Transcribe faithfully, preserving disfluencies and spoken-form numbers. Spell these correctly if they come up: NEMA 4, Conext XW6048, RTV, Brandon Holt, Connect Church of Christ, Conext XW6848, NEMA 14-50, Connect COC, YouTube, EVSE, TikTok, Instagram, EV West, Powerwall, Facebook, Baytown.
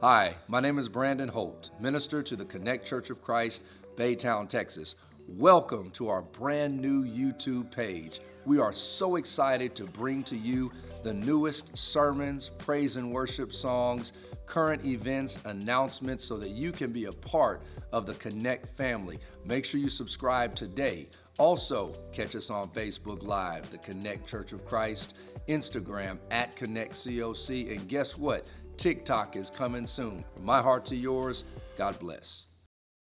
Hi, my name is Brandon Holt, minister to the Connect Church of Christ, Baytown, Texas. Welcome to our brand new YouTube page. We are so excited to bring to you the newest sermons, praise and worship songs, current events, announcements, so that you can be a part of the Connect family. Make sure you subscribe today. Also, catch us on Facebook Live, the Connect Church of Christ, Instagram at Connect C O C, and guess what? TikTok is coming soon. From my heart to yours, God bless.